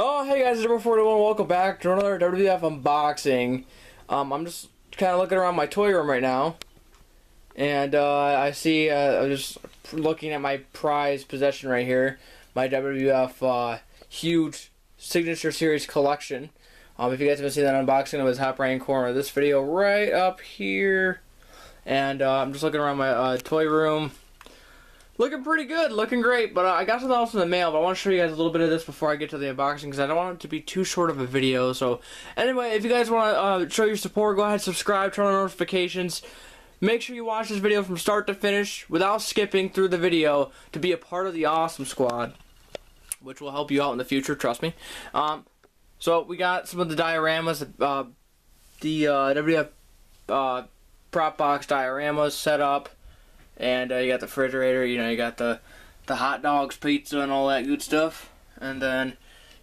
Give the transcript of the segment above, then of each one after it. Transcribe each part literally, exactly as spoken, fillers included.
Oh, hey guys, it's number forty-one. Welcome back to another W W F unboxing. Um, I'm just kind of looking around my toy room right now. And uh, I see, uh, I'm just looking at my prized possession right here. My W W F uh, huge Signature Series collection. Um, if you guys haven't seen that unboxing, it was top right corner of this video right up here. And uh, I'm just looking around my uh, toy room. Looking pretty good, looking great, but uh, I got something else in the mail, but I want to show you guys a little bit of this before I get to the unboxing, because I don't want it to be too short of a video. So anyway, if you guys want to uh, show your support, go ahead, subscribe, turn on notifications. Make sure you watch this video from start to finish without skipping through the video to be a part of the Awesome Squad, which will help you out in the future, trust me. Um, so we got some of the dioramas, uh, the uh, W W F uh, prop box dioramas set up. And uh, you got the refrigerator, you know, you got the, the hot dogs, pizza, and all that good stuff. And then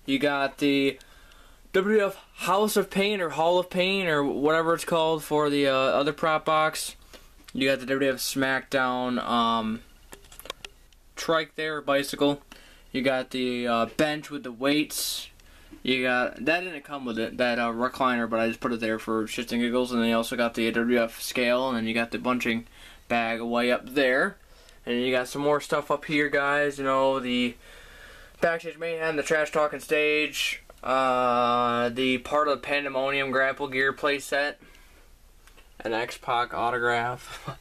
you got the W W F House of Pain or Hall of Pain or whatever it's called for the uh, other prop box. You got the W W F SmackDown um, trike there, bicycle. You got the uh, bench with the weights. You got, that didn't come with it, that uh, recliner, but I just put it there for shits and giggles. And then you also got the W W F scale, and then you got the bunching bag way up there. And you got some more stuff up here, guys. You know, the backstage mayhem, the trash talking stage, uh, the part of the Pandemonium grapple gear playset, an X-Pac autograph. And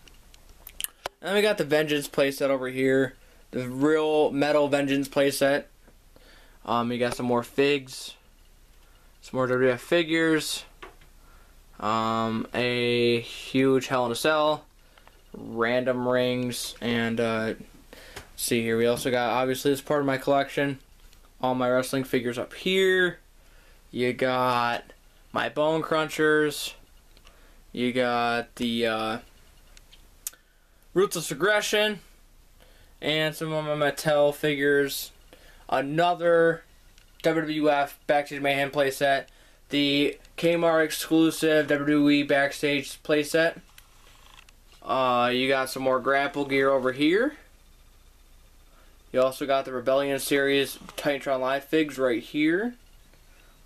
then we got the Vengeance playset over here, the real metal Vengeance playset. Um, you got some more figs, some more W W F figures, um, a huge Hell in a Cell, random rings, and uh, let's see here, we also got, obviously, this part of my collection, all my wrestling figures up here. You got my bone crunchers, you got the uh, Roots of Aggression, and some of my Mattel figures, another W W F Backstage Mayhem playset, the Kmart exclusive W W E Backstage playset. Uh, you got some more grapple gear over here. You also got the Rebellion Series Titantron Live figs right here.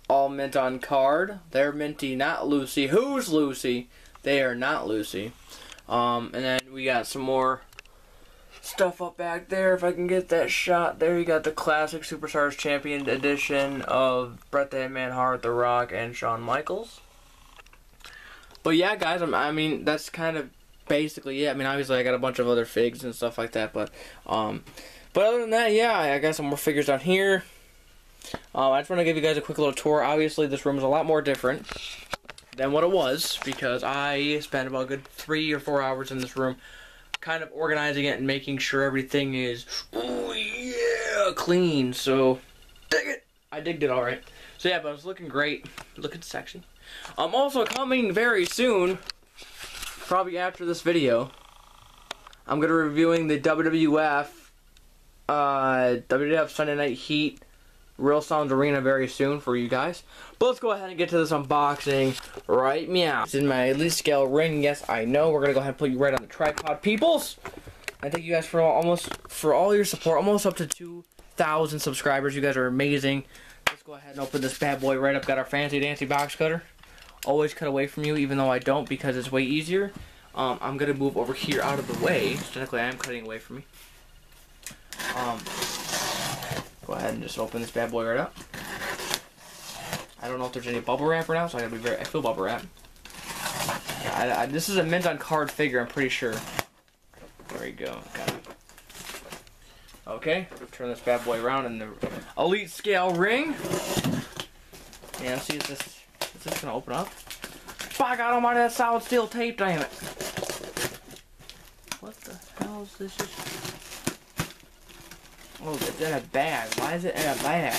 All mint on card. They're minty, not Lucy. Who's Lucy? They are not Lucy. Um, and then we got some more stuff up back there. If I can get that shot there, you got the classic Superstars Champion edition of Bret the Hitman Hart, The Rock, and Shawn Michaels. But yeah, guys, I'm, I mean, that's kind of basically, yeah, I mean, obviously I got a bunch of other figs and stuff like that, but um, but other than that, yeah, I got some more figures down here. Um, I just want to give you guys a quick little tour. Obviously, this room is a lot more different than what it was, because I spent about a good three or four hours in this room kind of organizing it and making sure everything is, oh yeah, clean. So, dig it. I digged it all right. So yeah, but it's looking great. Looking sexy. I'm um, also coming very soon, probably after this video, I'm going to be reviewing the W W F, uh, W W F Sunday Night Heat Real Sound Arena very soon for you guys. But let's go ahead and get to this unboxing right meow. It's in my Elite Scale ring. Yes, I know. We're going to go ahead and put you right on the tripod, peoples. I thank you guys for all, almost for all your support. Almost up to two thousand subscribers. You guys are amazing. Let's go ahead and open this bad boy right up. Got our fancy dancy box cutter. Always cut away from you, even though I don't, because it's way easier. Um, I'm going to move over here out of the way. Technically, I am cutting away from me. Um, go ahead and just open this bad boy right up. I don't know if there's any bubble wrap right now, so I got to be very... I feel bubble wrap. Yeah, I, I, this is a mint on card figure, I'm pretty sure. There we go. Got it. Okay, turn this bad boy around in the Elite Scale ring. Yeah, see if this... Is this gonna open up? By God Almighty, that solid steel tape, damn it! What the hell is this? Oh, it's in a bag. Why is it in a bag?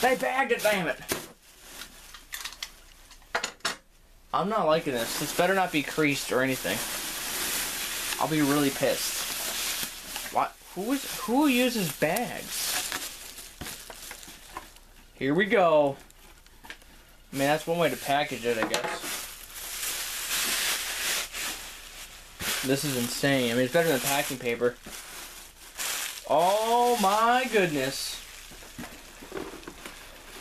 They bagged it, damn it! I'm not liking this. This better not be creased or anything. I'll be really pissed. What? Who is? Who uses bags? Here we go. I mean, that's one way to package it, I guess. This is insane. I mean, it's better than packing paper. Oh my goodness.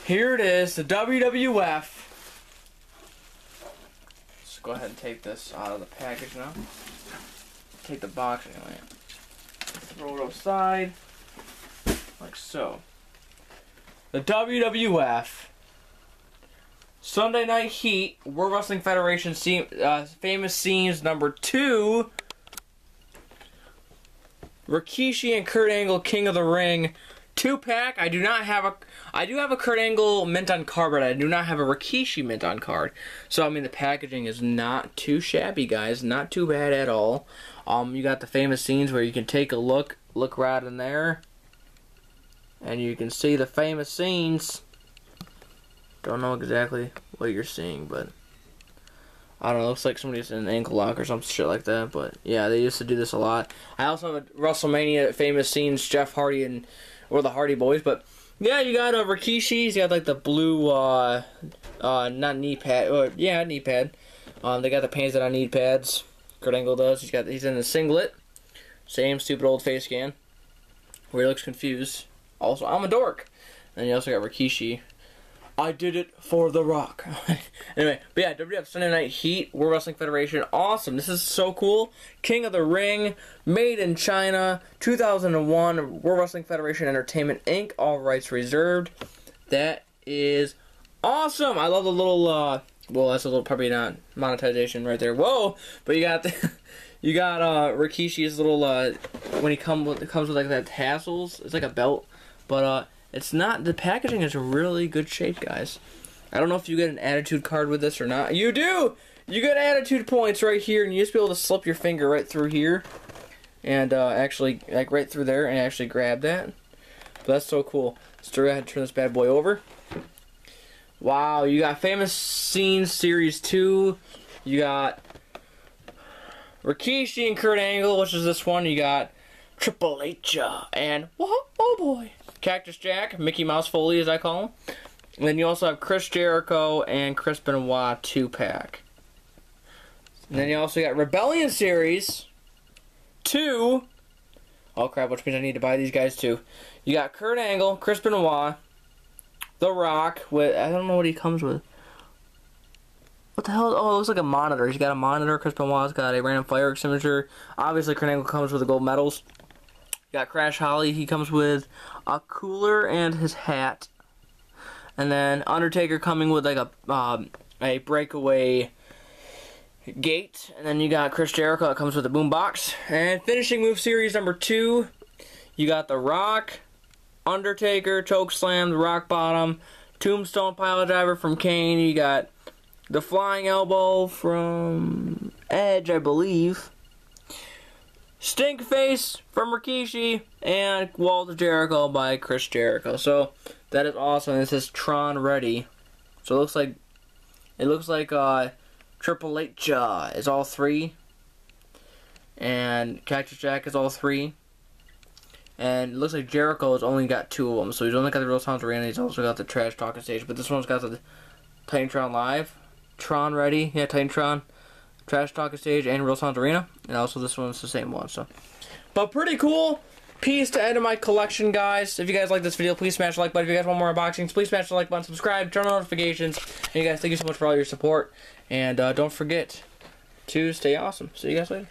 Here it is, the W W F. Let's go ahead and take this out of the package now. Take the box anyway. Throw it aside, like so. The W W F. Sunday Night Heat, World Wrestling Federation scene, uh, Famous Scenes number two. Rikishi and Kurt Angle, King of the Ring, two-pack. I do not have a... I do have a Kurt Angle mint on card, but I do not have a Rikishi mint on card. So, I mean, the packaging is not too shabby, guys. Not too bad at all. Um, you got the famous scenes where you can take a look. Look right in there. And you can see the famous scenes. Don't know exactly what you're seeing, but... I don't know, it looks like somebody's in an ankle lock or some shit like that, but yeah, they used to do this a lot. I also have a WrestleMania famous scenes, Jeff Hardy and, or the Hardy boys, but yeah, you got uh, Rikishi, he's got like the blue, uh, uh, not knee pad, or, yeah, knee pad. Um, they got the pants that I need pads, Kurt Angle does, he's got, he's in the singlet, same stupid old face scan, where he looks confused. Also, I'm a dork. And you also got Rikishi. I did it for The Rock. Anyway, but yeah, W W F Sunday Night Heat, World Wrestling Federation, awesome. This is so cool. King of the Ring, made in China, two thousand one, World Wrestling Federation Entertainment, Incorporated, all rights reserved. That is awesome. I love the little, uh, well, that's a little, probably not monetization right there. Whoa, but you got, the, you got uh, Rikishi's little, uh, when he come with, comes with like that tassels, it's like a belt, but, uh, it's not, the packaging is really good shape, guys. I don't know if you get an attitude card with this or not. You do! You get attitude points right here, and you just be able to slip your finger right through here. And uh, actually, like right through there, and actually grab that. But that's so cool. Let's go ahead and turn this bad boy over. Wow, you got Famous Scenes Series two. You got Rikishi and Kurt Angle, which is this one. You got Triple H and, oh boy, Cactus Jack, Mickey Mouse Foley as I call him. And then you also have Chris Jericho and Chris Benoit two-pack. And then you also got Rebellion Series two. Oh crap, which means I need to buy these guys too. You got Kurt Angle, Chris Benoit, The Rock, with, I don't know what he comes with. What the hell? Oh, it looks like a monitor. He's got a monitor. Chris Benoit's got a random fire extinguisher. Obviously, Kurt Angle comes with the gold medals. You got Crash Holly. He comes with a cooler and his hat. And then Undertaker coming with like a um, a breakaway gate. And then you got Chris Jericho. It comes with a boombox. And finishing move series number two. You got The Rock, Undertaker, Chokeslam, The Rock Bottom, Tombstone Piledriver from Kane. You got the flying elbow from Edge, I believe. Stink face from Rikishi. And Walter Jericho by Chris Jericho. So, that is awesome. This is Tron Ready. So, it looks like... It looks like uh, Triple H uh, is all three. And Cactus Jack is all three. And it looks like Jericho has only got two of them. So, he's only got the Real Sounds Arena. He's also got the Trash Talking Stage. But this one's got the Titantron Live. Tron Ready, yeah, Titantron, Trash Talking Stage, and Real Sounds Arena. And also this one's the same one, so. But pretty cool piece to end of my collection, guys. If you guys like this video, please smash the like button. If you guys want more unboxings, please smash the like button, subscribe, turn on notifications. And you guys, thank you so much for all your support. And uh, don't forget to stay awesome. See you guys later.